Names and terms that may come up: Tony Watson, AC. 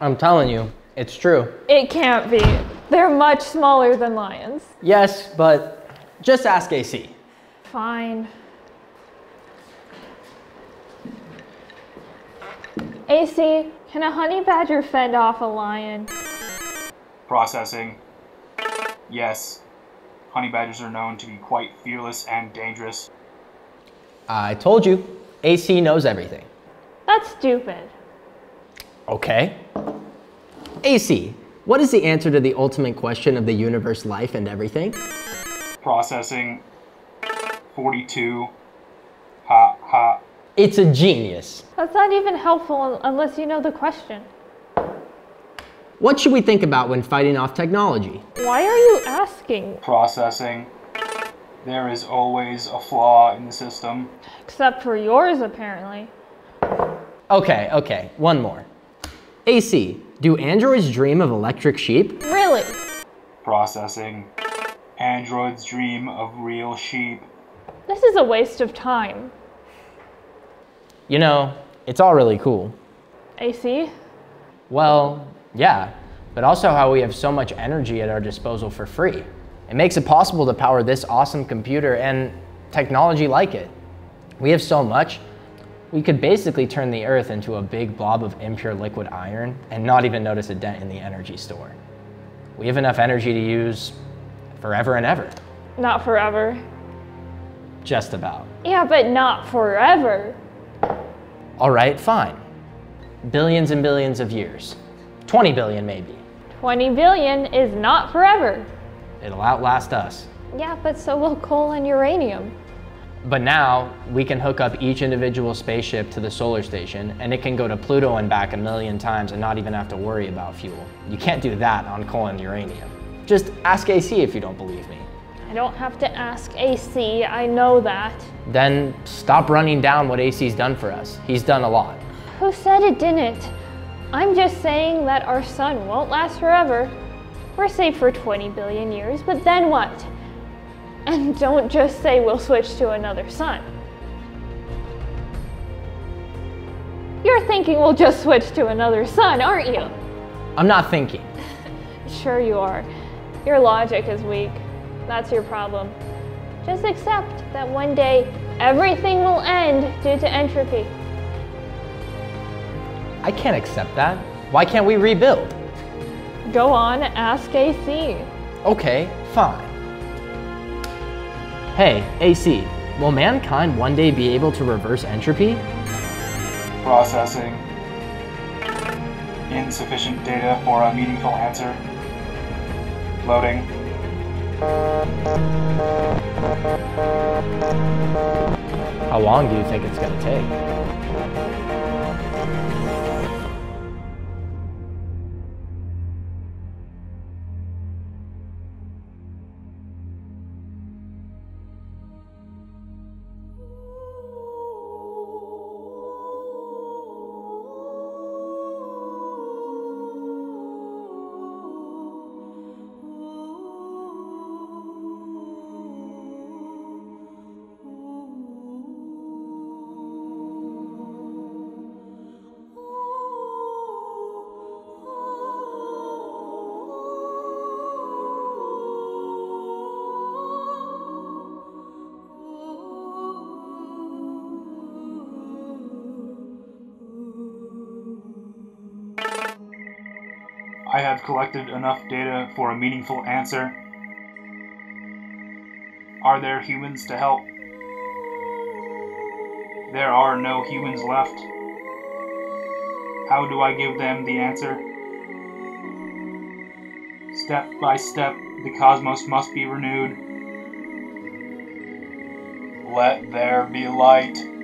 I'm telling you, it's true. It can't be. They're much smaller than lions. Yes, but just ask AC. Fine. AC, can a honey badger fend off a lion? Processing. Yes. Honey badgers are known to be quite fearless and dangerous. I told you, AC knows everything. That's stupid. Okay. AC, what is the answer to the ultimate question of the universe, life, and everything? Processing. 42. Ha ha. It's a genius. That's not even helpful unless you know the question. What should we think about when fighting off technology? Why are you asking? Processing. There is always a flaw in the system. Except for yours, apparently. Okay, okay, one more. AC, do androids dream of electric sheep? Really? Processing. Androids dream of real sheep. This is a waste of time. You know, it's all really cool. AC? Well, yeah, but also how we have so much energy at our disposal for free. It makes it possible to power this awesome computer and technology like it. We have so much, we could basically turn the Earth into a big blob of impure liquid iron and not even notice a dent in the energy store. We have enough energy to use forever and ever. Not forever. Just about. Yeah, but not forever. All right, fine. Billions and billions of years. 20 billion maybe. 20 billion is not forever. It'll outlast us. Yeah, but so will coal and uranium. But now, we can hook up each individual spaceship to the solar station, and it can go to Pluto and back 1,000,000 times and not even have to worry about fuel. You can't do that on coal and uranium. Just ask AC if you don't believe me. I don't have to ask AC, I know that. Then stop running down what AC's done for us. He's done a lot. Who said it didn't? I'm just saying that our sun won't last forever. We're safe for 20 billion years, but then what? And don't just say we'll switch to another sun. You're thinking we'll just switch to another sun, aren't you? I'm not thinking. Sure you are. Your logic is weak. That's your problem. Just accept that one day everything will end due to entropy. I can't accept that. Why can't we rebuild? Go on, ask AC. Okay, fine. Hey, AC, will mankind one day be able to reverse entropy? Processing. Insufficient data for a meaningful answer. Loading. How long do you think it's gonna take? I have collected enough data for a meaningful answer. Are there humans to help? There are no humans left. How do I give them the answer? Step by step, the cosmos must be renewed. Let there be light.